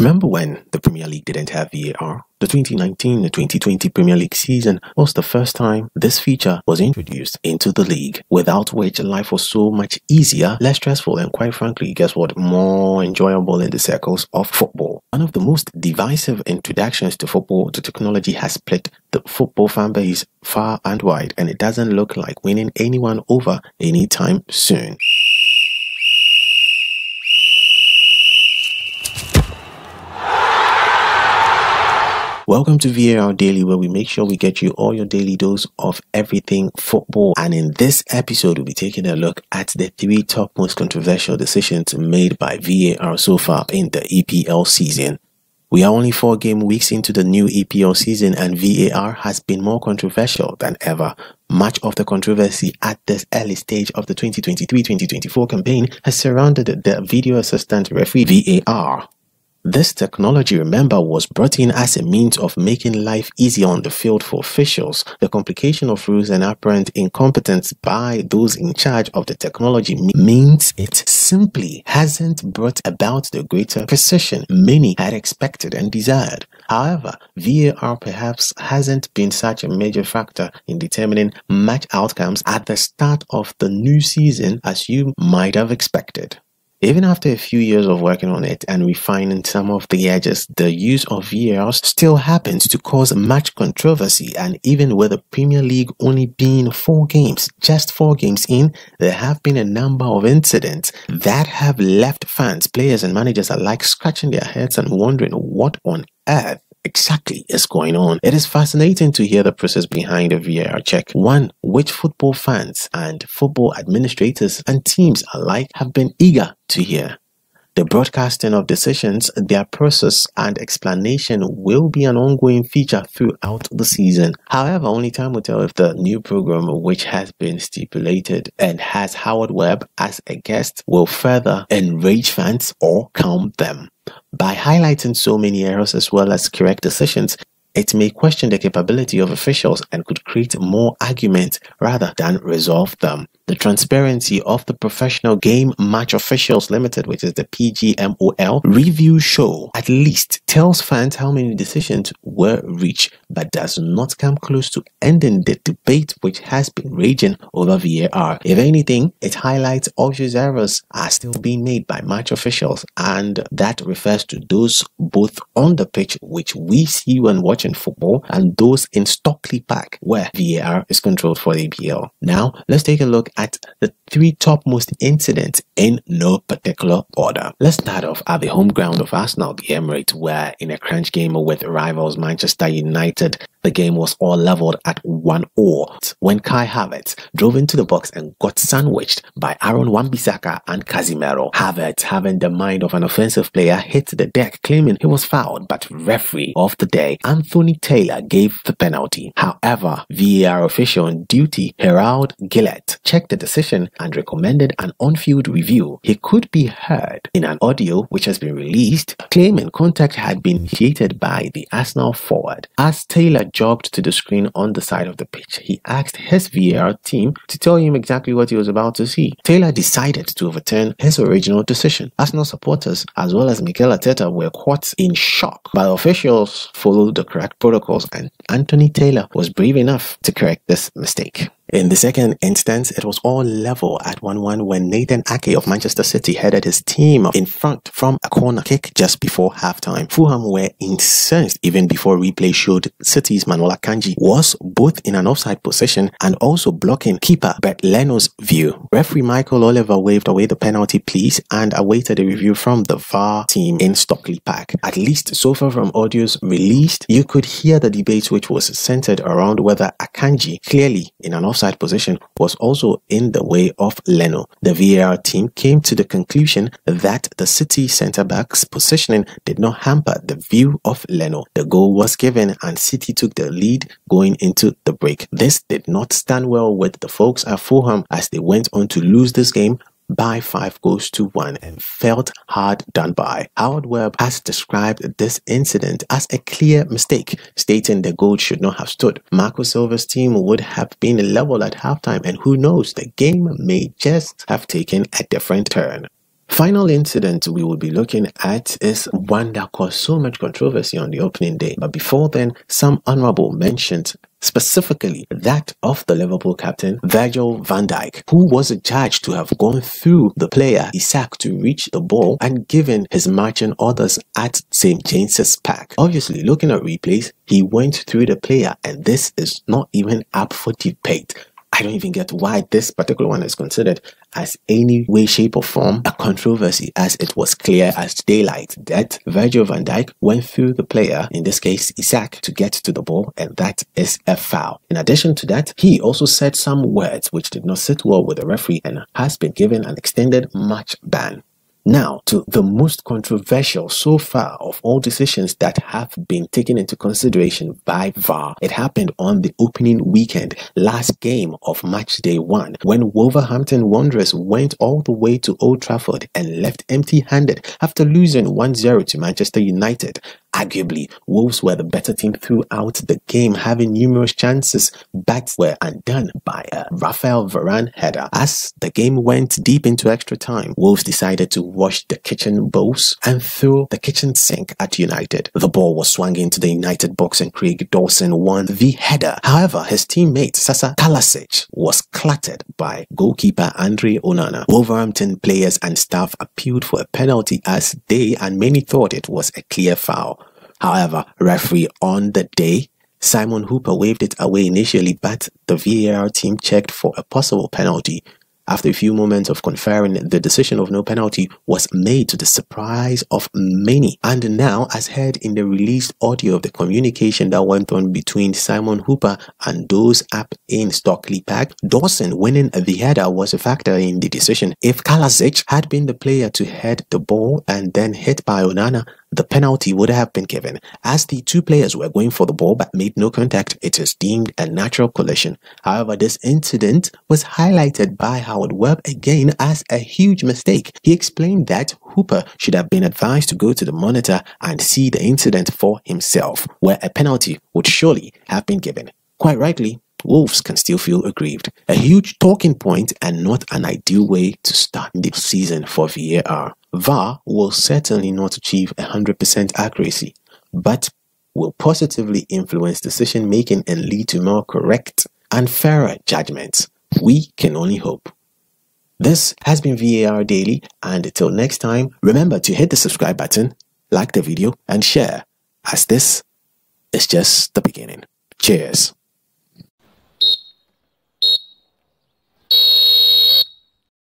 Remember when the Premier League didn't have VAR? The 2019-2020 Premier League season was the first time this feature was introduced into the league, without which life was so much easier, less stressful, and quite frankly, guess what, more enjoyable in the circles of football. One of the most divisive introductions to football, to technology, has split the football fan base far and wide, and it doesn't look like winning anyone over anytime soon. Welcome to VAR Daily, where we make sure we get you all your daily dose of everything football. And in this episode, we'll be taking a look at the three top most controversial decisions made by VAR so far in the EPL season. We are only 4 game weeks into the new EPL season, and VAR has been more controversial than ever. Much of the controversy at this early stage of the 2023-2024 campaign has surrounded the video assistant referee VAR. This technology, remember, was brought in as a means of making life easier on the field for officials. The complication of rules and apparent incompetence by those in charge of the technology means it simply hasn't brought about the greater precision many had expected and desired. However, VAR perhaps hasn't been such a major factor in determining match outcomes at the start of the new season as you might have expected. Even after a few years of working on it and refining some of the edges, the use of VAR still happens to cause much controversy, and even with the Premier League only being 4 games, just 4 games in, there have been a number of incidents that have left fans, players and managers alike scratching their heads and wondering what on earth exactly is going on. It is fascinating to hear the process behind a VAR check, one which football fans and football administrators and teams alike have been eager to hear. The broadcasting of decisions, their process and explanation will be an ongoing feature throughout the season. However, only time will tell if the new program, which has been stipulated and has Howard Webb as a guest, will further enrage fans or calm them. By highlighting so many errors as well as correct decisions, it may question the capability of officials and could create more arguments rather than resolve them. The transparency of the Professional Game Match Officials Limited, which is the PGMOL, review show at least tells fans how many decisions were reached, but does not come close to ending the debate which has been raging over VAR. If anything, it highlights obvious errors are still being made by match officials, and that refers to those both on the pitch, which we see when watching football, and those in Stockley Park, where VAR is controlled for the EPL. Now, let's take a look at the 3 top most incidents in no particular order. Let's start off at the home ground of Arsenal, the Emirates, where in a crunch game with rivals Manchester United, the game was all leveled at 1-1 when Kai Havertz drove into the box and got sandwiched by Aaron Wan-Bissaka and Casimero. Havertz, having the mind of an offensive player, hit the deck claiming he was fouled, but referee of the day, Anthony Taylor, gave the penalty. However, VAR official on duty, Harold Gillett, checked the decision and recommended an on-field review. He could be heard in an audio which has been released claiming contact had been initiated by the Arsenal forward. As Taylor jogged to the screen on the side of the pitch, he asked his VAR team to tell him exactly what he was about to see. Taylor decided to overturn his original decision. Arsenal supporters as well as Mikel Arteta were caught in shock, but officials followed the correct protocols and Anthony Taylor was brave enough to correct this mistake. In the second instance, it was all level at 1-1 when Nathan Ake of Manchester City headed his team in front from a corner kick just before halftime. Fulham were incensed even before replay showed City's Manuel Akanji was both in an offside position and also blocking keeper Bert Leno's view. Referee Michael Oliver waved away the penalty pleas and awaited a review from the VAR team in Stockley Park. At least so far from audios released, you could hear the debate which was centered around whether Akanji, clearly in an offside position, was also in the way of Leno. The VAR team came to the conclusion that the City centre-back's positioning did not hamper the view of Leno. The goal was given and City took the lead going into the break. This did not stand well with the folks at Fulham, as they went on to lose this game by 5-1 and felt hard done by. Howard Webb has described this incident as a clear mistake, stating the goal should not have stood. Marco Silva's team would have been level at halftime, and who knows, the game may just have taken a different turn. Final incident we will be looking at is one that caused so much controversy on the opening day. But before then, some honourable mentions, specifically that of the Liverpool captain Virgil van Dijk, who was judged to have gone through the player Isak to reach the ball and given his marching orders at St James's Park. Obviously, looking at replays, he went through the player, and this is not even up for debate. I don't even get why this particular one is considered as any way, shape or form a controversy, as it was clear as daylight that Virgil van Dijk went through the player, in this case Isak, to get to the ball, and that is a foul. In addition to that, he also said some words which did not sit well with the referee and has been given an extended match ban. Now, to the most controversial so far of all decisions that have been taken into consideration by VAR. It happened on the opening weekend, last game of match day 1, when Wolverhampton Wanderers went all the way to Old Trafford and left empty-handed after losing 1-0 to Manchester United. Arguably, Wolves were the better team throughout the game, having numerous chances, but were undone by a Rafael Varane header. As the game went deep into extra time, Wolves decided to wash the kitchen bowls and throw the kitchen sink at United. The ball was swung into the United box and Craig Dawson won the header. However, his teammate Sasa Kalasic was clattered by goalkeeper Andre Onana. Wolverhampton players and staff appealed for a penalty, as they and many thought it was a clear foul. However, referee on the day, Simon Hooper, waved it away initially, but the VAR team checked for a possible penalty. After a few moments of conferring, the decision of no penalty was made, to the surprise of many. And now, as heard in the released audio of the communication that went on between Simon Hooper and those up in Stockley Park, Dawson winning the header was a factor in the decision. If Kalasic had been the player to head the ball and then hit by Onana, the penalty would have been given. As the two players were going for the ball but made no contact, it is deemed a natural collision. However, this incident was highlighted by Howard Webb again as a huge mistake. He explained that Hooper should have been advised to go to the monitor and see the incident for himself, where a penalty would surely have been given. Quite rightly, Wolves can still feel aggrieved. A huge talking point and not an ideal way to start the season for VAR. VAR will certainly not achieve 100% accuracy, but will positively influence decision making and lead to more correct and fairer judgments. We can only hope. This has been VAR Daily, and until next time, remember to hit the subscribe button, like the video and share, as this is just the beginning. Cheers.